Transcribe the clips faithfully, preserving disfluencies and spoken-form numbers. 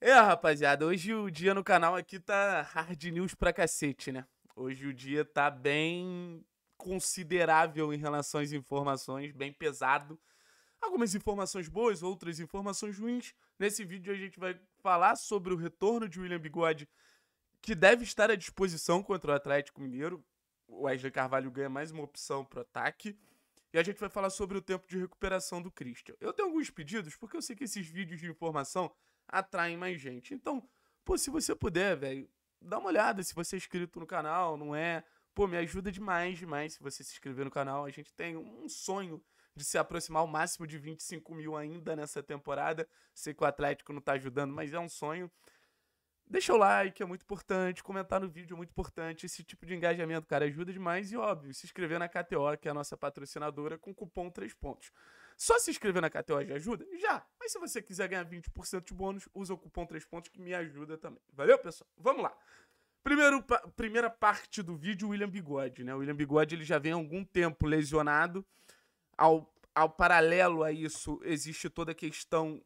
É, rapaziada, hoje o dia no canal aqui tá hard news pra cacete, né? Hoje o dia tá bem considerável em relação às informações, bem pesado. Algumas informações boas, outras informações ruins. Nesse vídeo a gente vai falar sobre o retorno de William Bigode, que deve estar à disposição contra o Atlético Mineiro. O Wesley Carvalho ganha mais uma opção pro ataque. E a gente vai falar sobre o tempo de recuperação do Christian. Eu tenho alguns pedidos, porque eu sei que esses vídeos de informação atraem mais gente. Então, pô, se você puder, velho, dá uma olhada se você é inscrito no canal, não é? Pô, me ajuda demais, demais se você se inscrever no canal. A gente tem um sonho de se aproximar ao máximo de vinte e cinco mil ainda nessa temporada. Sei que o Atlético não tá ajudando, mas é um sonho. Deixa o like, é muito importante, comentar no vídeo é muito importante, esse tipo de engajamento, cara, ajuda demais e, óbvio, se inscrever na K T O, que é a nossa patrocinadora, com cupom três pontos. Só se inscrever na K T O já ajuda? Já! Mas se você quiser ganhar vinte por cento de bônus, usa o cupom três pontos, que me ajuda também. Valeu, pessoal? Vamos lá! Primeiro, pa- primeira parte do vídeo, o William Bigode, né? O William Bigode, ele já vem há algum tempo lesionado. Ao, ao paralelo a isso, existe toda a questão...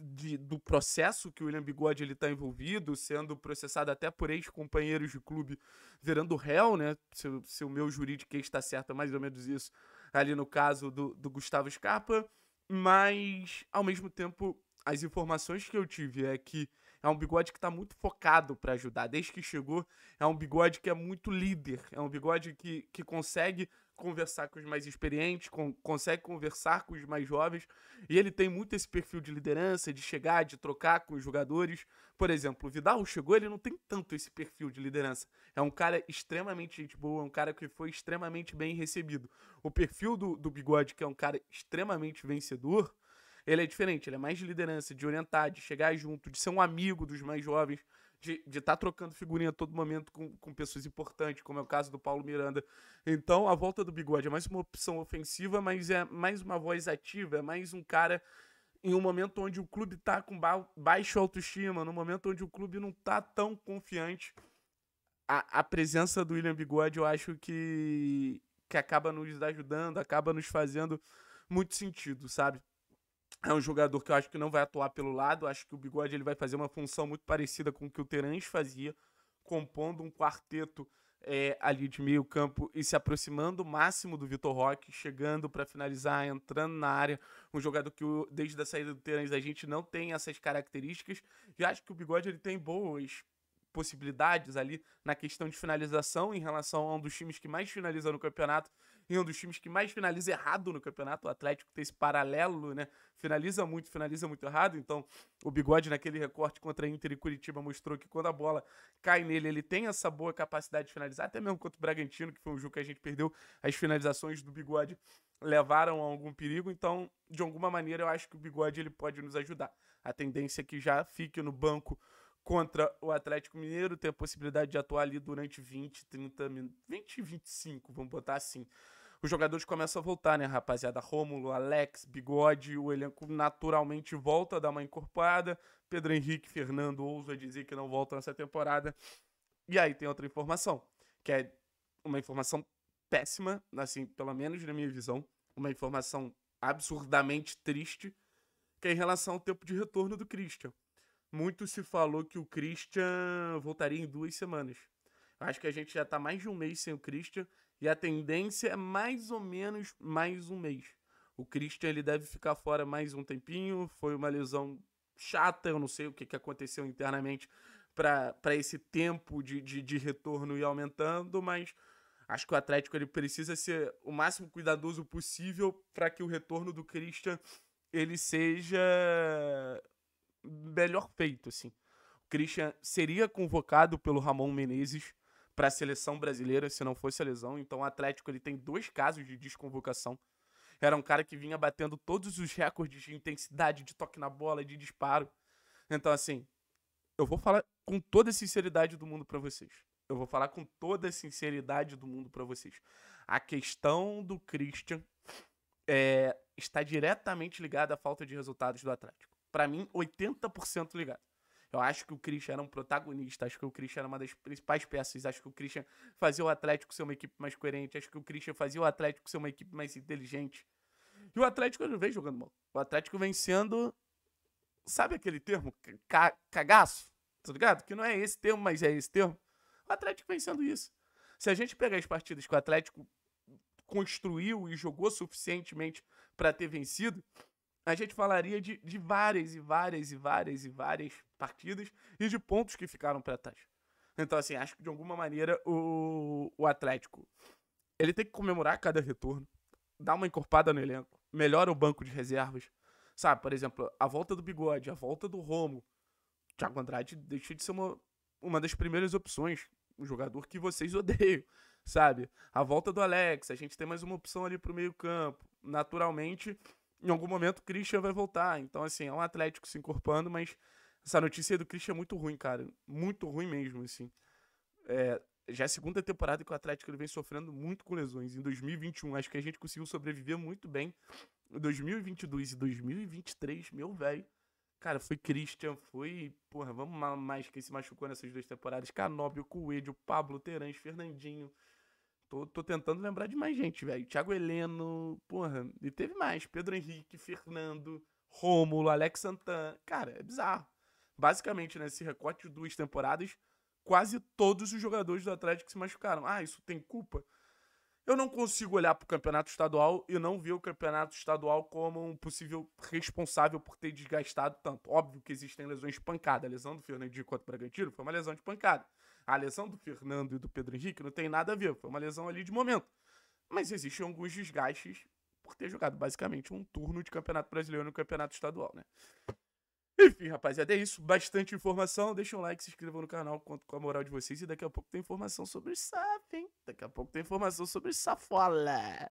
De, do processo que o William Bigode está envolvido, sendo processado até por ex-companheiros de clube, virando réu, né? Se, se o meu juridiquês está certo, é mais ou menos isso, ali no caso do, do Gustavo Scarpa. Mas, ao mesmo tempo, as informações que eu tive é que é um Bigode que está muito focado para ajudar. Desde que chegou, é um Bigode que é muito líder, é um Bigode que, que consegue conversar com os mais experientes, com, consegue conversar com os mais jovens, e ele tem muito esse perfil de liderança, de chegar, de trocar com os jogadores. Por exemplo, o Vidal chegou, ele não tem tanto esse perfil de liderança. É um cara extremamente gente boa, é um cara que foi extremamente bem recebido. O perfil do, do Bigode, que é um cara extremamente vencedor, ele é diferente, ele é mais de liderança, de orientar, de chegar junto, de ser um amigo dos mais jovens, de estar tá trocando figurinha a todo momento com, com pessoas importantes, como é o caso do Paulo Miranda. Então, a volta do Bigode é mais uma opção ofensiva, mas é mais uma voz ativa, é mais um cara em um momento onde o clube está com ba baixa autoestima, no momento onde o clube não está tão confiante. A, a presença do William Bigode, eu acho que, que acaba nos ajudando, acaba nos fazendo muito sentido, sabe? É um jogador que eu acho que não vai atuar pelo lado. Acho que o Bigode ele vai fazer uma função muito parecida com o que o Terãs fazia, compondo um quarteto é, ali de meio campo e se aproximando o máximo do Vitor Roque, chegando para finalizar, entrando na área. Um jogador que desde a saída do Terãs a gente não tem essas características. E acho que o Bigode ele tem boas possibilidades ali na questão de finalização em relação a um dos times que mais finaliza no campeonato e um dos times que mais finaliza errado no campeonato. O Atlético tem esse paralelo, né? Finaliza muito, finaliza muito errado. Então, o Bigode, naquele recorte contra Inter e Curitiba, mostrou que quando a bola cai nele, ele tem essa boa capacidade de finalizar. Até mesmo contra o Bragantino, que foi um jogo que a gente perdeu, as finalizações do Bigode levaram a algum perigo. Então, de alguma maneira, eu acho que o Bigode ele pode nos ajudar. A tendência é que já fique no banco contra o Atlético Mineiro, tem a possibilidade de atuar ali durante vinte, trinta minutos, vinte, vinte e cinco, vamos botar assim. Os jogadores começam a voltar, né, rapaziada? Rômulo, Alex, Bigode, o elenco naturalmente volta a dar uma incorporada. Pedro Henrique, Fernando, ousa dizer que não volta nessa temporada. E aí tem outra informação, que é uma informação péssima, assim, pelo menos na minha visão, uma informação absurdamente triste, que é em relação ao tempo de retorno do Christian. Muito se falou que o Christian voltaria em duas semanas. Acho que a gente já está mais de um mês sem o Christian e a tendência é mais ou menos mais um mês. O Christian ele deve ficar fora mais um tempinho. Foi uma lesão chata, eu não sei o que, que aconteceu internamente para esse tempo de, de, de retorno ir aumentando, mas acho que o Atlético ele precisa ser o máximo cuidadoso possível para que o retorno do Christian ele seja... melhor feito, assim. O Christian seria convocado pelo Ramon Menezes para a seleção brasileira se não fosse a lesão. Então o Atlético ele tem dois casos de desconvocação. Era um cara que vinha batendo todos os recordes de intensidade, de toque na bola, de disparo. Então, assim, eu vou falar com toda a sinceridade do mundo para vocês. Eu vou falar com toda a sinceridade do mundo para vocês. A questão do Christian é, está diretamente ligada à falta de resultados do Atlético. Pra mim, oitenta por cento ligado. Eu acho que o Christian era um protagonista, acho que o Christian era uma das principais peças, acho que o Christian fazia o Atlético ser uma equipe mais coerente, acho que o Christian fazia o Atlético ser uma equipe mais inteligente. E o Atlético não vem jogando mal. O Atlético vem sendo sabe aquele termo ca cagaço, tá ligado? Que não é esse termo, mas é esse termo. O Atlético vem sendo isso. Se a gente pegar as partidas que o Atlético construiu e jogou suficientemente para ter vencido, a gente falaria de, de várias e várias e várias e várias partidas e de pontos que ficaram para trás. Então, assim, acho que de alguma maneira o, o Atlético, ele tem que comemorar cada retorno, dar uma encorpada no elenco, melhora o banco de reservas, sabe? Por exemplo, a volta do Bigode, a volta do Rômulo. Thiago Andrade deixou de ser uma, uma das primeiras opções, um jogador que vocês odeiam, sabe? A volta do Alex, a gente tem mais uma opção ali pro meio campo. Naturalmente, em algum momento o Christian vai voltar. Então, assim, é um Atlético se encorpando, mas essa notícia do Christian é muito ruim, cara. Muito ruim mesmo, assim. É, já é a segunda temporada que o Atlético ele vem sofrendo muito com lesões. Em dois mil e vinte e um, acho que a gente conseguiu sobreviver muito bem. Em dois mil e vinte e dois e dois mil e vinte e três, meu velho. Cara, foi Christian, foi... Porra, vamos mais quem se machucou nessas duas temporadas. Canóbio, Coelho, Pablo, Terãs, Fernandinho. Tô, tô tentando lembrar de mais gente, velho. Thiago Heleno, porra. E teve mais. Pedro Henrique, Fernando, Rômulo, Alex Santana. Cara, é bizarro. Basicamente, nesse recorte de duas temporadas, quase todos os jogadores do Atlético se machucaram. Ah, isso tem culpa? Eu não consigo olhar pro Campeonato Estadual e não ver o Campeonato Estadual como um possível responsável por ter desgastado tanto. Óbvio que existem lesões de pancada. A lesão do Fernandinho contra o Bragantino foi uma lesão de pancada. A lesão do Fernando e do Pedro Henrique não tem nada a ver. Foi uma lesão ali de momento. Mas existem alguns desgastes por ter jogado basicamente um turno de Campeonato Brasileiro no Campeonato Estadual, né? Enfim, rapaziada, é isso. Bastante informação. Deixa um like, se inscrevam no canal, conto com a moral de vocês. E daqui a pouco tem informação sobre S A F, hein? Daqui a pouco tem informação sobre Safola.